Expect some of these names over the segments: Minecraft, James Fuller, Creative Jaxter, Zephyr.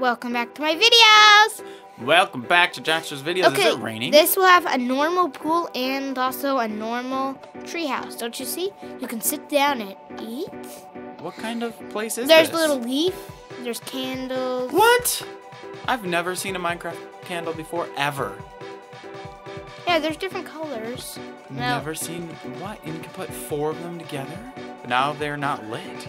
Welcome back to my videos. Welcome back to Jaxter's videos. Okay, is it raining? This will have a normal pool and also a normal treehouse. Don't you see? You can sit down and eat. What kind of place is this? There's a little leaf. There's candles. What? I've never seen a Minecraft candle before, ever. Yeah, there's different colors. Never seen what? And you can put four of them together? But now they're not lit.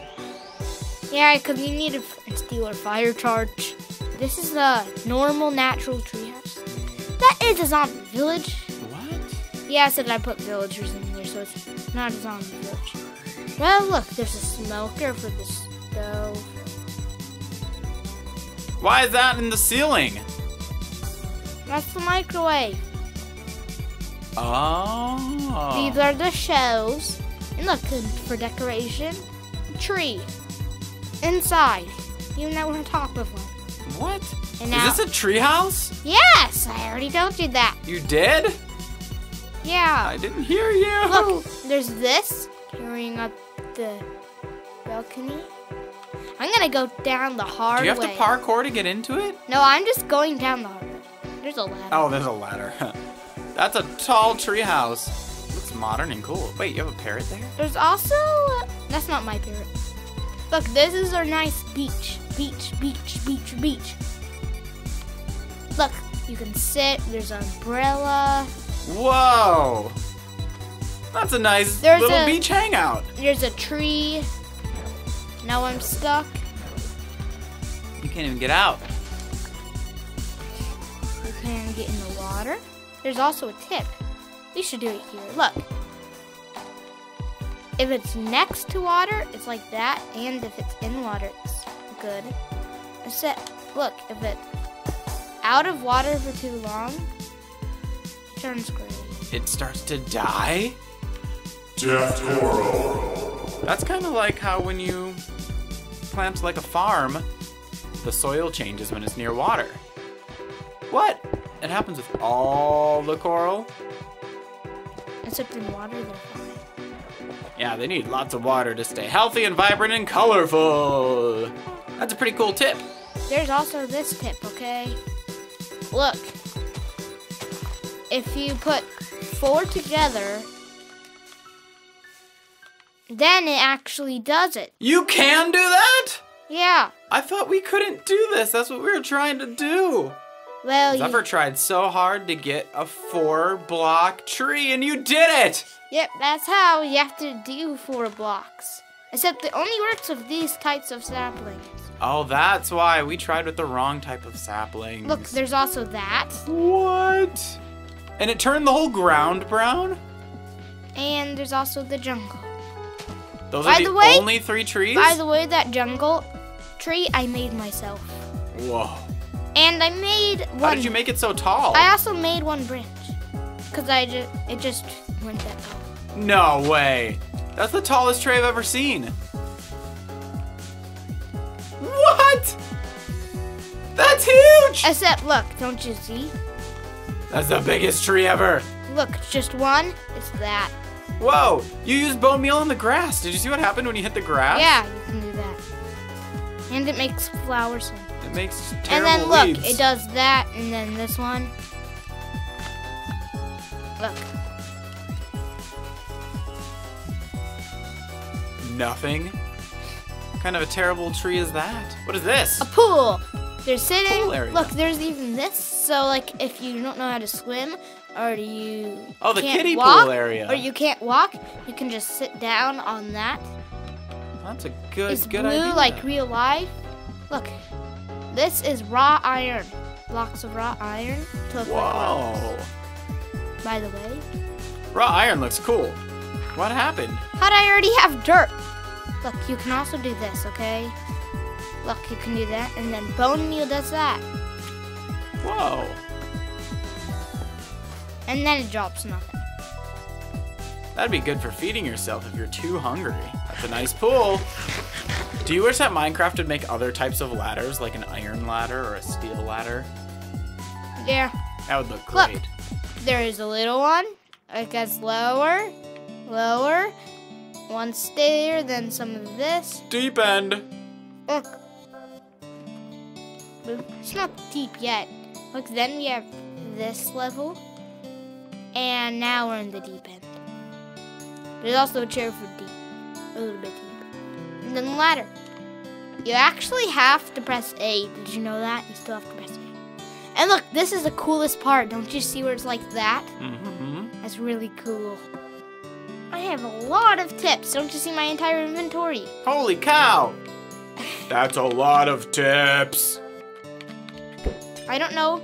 Yeah, because you need to steal a fire charge. This is a normal, natural treehouse. That is a zombie village. What? Yeah, I said I put villagers in there, so it's not a zombie village. Well, look, there's a smoker for the stove. Why is that in the ceiling? That's the microwave. Oh. These are the shells. And look, for decoration, a tree. Inside. Even though we're on top of one. What? And now, is this a treehouse? Yes, I already told you that. You did? Yeah. I didn't hear you. Look, there's this carrying up the balcony. I'm gonna go down the hard way. Do you have to parkour to get into it? No, I'm just going down the hard way. There's a ladder. Oh, there's a ladder. That's a tall treehouse. Looks modern and cool. Wait, you have a parrot there? There's also that's not my parrot. Look, this is our nice beach. Beach. Look, you can sit. There's an umbrella. Whoa! That's a nice little beach hangout. There's a tree. Now I'm stuck. You can't even get out. You can get in the water. There's also a tip. We should do it here. Look. If it's next to water, it's like that. And if it's in water, it's good. Except, look, if it's out of water for too long, it turns gray. It starts to die? Death coral. That's kind of like how when you plant like a farm, the soil changes when it's near water. What? It happens with all the coral. Except in water, they're fine. Yeah, they need lots of water to stay healthy and vibrant and colorful. That's a pretty cool tip. There's also this tip, okay? Look, if you put four together, then it actually does it. You can do that? Yeah. I thought we couldn't do this. That's what we were trying to do. Well, Zephyr tried so hard to get a 4-block tree, and you did it! Yep, that's how you have to do 4 blocks. Except it only works with these types of saplings. Oh, that's why we tried with the wrong type of saplings. Look, there's also that. What? And it turned the whole ground brown? And there's also the jungle. Those are the only 3 trees? By the way, that jungle tree I made myself. Whoa. And I made one. How did you make it so tall? I also made one branch. Because it just went that tall. No way. That's the tallest tree I've ever seen. What? That's huge. Except, look, don't you see? That's the biggest tree ever. Look, just one. It's that. Whoa, you used bone meal on the grass. Did you see what happened when you hit the grass? Yeah, you can do that. And it makes flowers. It makes terrible leaves. And then look, it does that, and then this one. Look. Nothing. What kind of a terrible tree is that? What is this? A pool. They're sitting. Pool area. Look, there's even this. So like, if you don't know how to swim, or you the kiddie pool area, or you can't walk, you can just sit down on that. That's a good idea. It's blue like real life. Look. This is raw iron. Blocks of raw iron. Whoa. By the way. Raw iron looks cool. What happened? How'd I already have dirt? Look, you can also do this, okay? Look, you can do that. And then bone meal does that. Whoa. And then it drops nothing. That'd be good for feeding yourself if you're too hungry. That's a nice pool. Do you wish that Minecraft would make other types of ladders, like an iron ladder or a steel ladder? Yeah. That would look great. Look, there is a little one. It goes lower, lower. One stair, then some of this. Deep end. Look. massive. It's not deep yet. Look, then we have this level. And now we're in the deep end. There's also a chair for deep. A little bit deep. And then the ladder. You actually have to press A. Did you know that? You still have to press A. And look, this is the coolest part. Don't you see where it's like that? Mm-hmm. That's really cool. I have a lot of tips. Don't you see my entire inventory? Holy cow! That's a lot of tips. I don't know.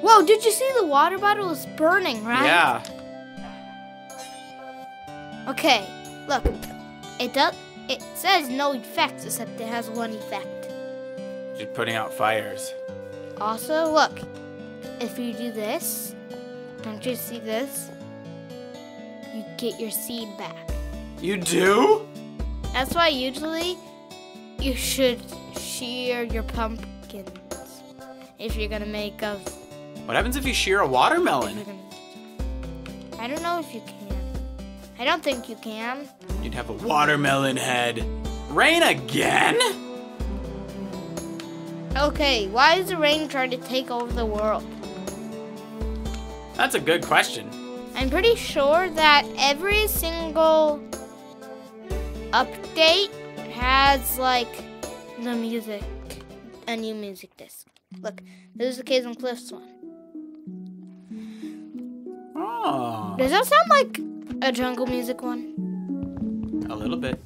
Whoa, did you see the water bottle is burning, right? Yeah. Okay, look. It says no effects, except it has one effect. You're putting out fires. Also, look. If you do this, don't you see this? You get your seed back. You do? That's why usually you should shear your pumpkins if you're gonna make a... What happens if you shear a watermelon? I don't know if you can. I don't think you can. You'd have a watermelon head. Rain again? Okay, why is the rain trying to take over the world? That's a good question. I'm pretty sure that every single update has, like, the music, a new music disc. Look, this is the Caves and Cliffs one. Oh. Does that sound like a jungle music one? A little bit.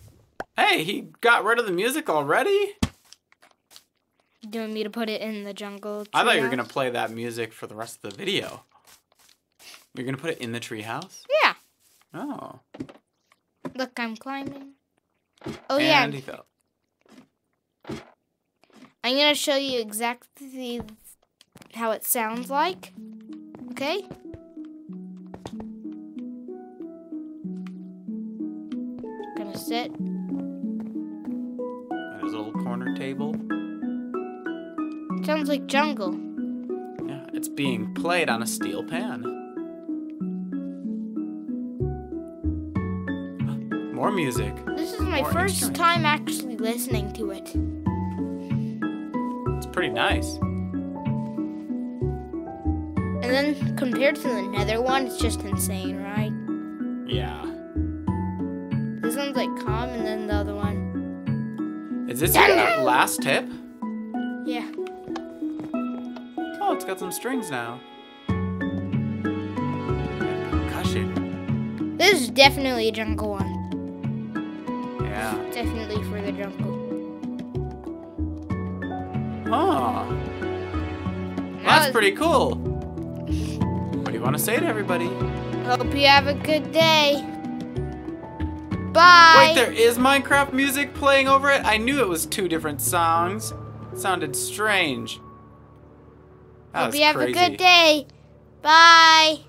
Hey, he got rid of the music already? Do you want me to put it in the jungle? I thought you were going to play that music for the rest of the video. You're going to put it in the treehouse? Yeah. Oh. Look, I'm climbing. Oh, yeah. And he fell. I'm going to show you exactly how it sounds like. Okay? I'm going to sit. There's a little corner table. It sounds like jungle. Yeah, it's being played on a steel pan. More music. This is my first time actually listening to it. It's pretty nice. And then compared to the nether one, it's just insane, right? Yeah. This one's like calm, and then the other one. Is this your last tip? Yeah. Oh, it's got some strings now. Percussion. This is definitely a jungle one. Definitely for the jungle. Oh. That's pretty cool. What do you want to say to everybody? Hope you have a good day. Bye. Wait, there is Minecraft music playing over it? I knew it was two different songs. It sounded strange. Hope you have a good day. Bye.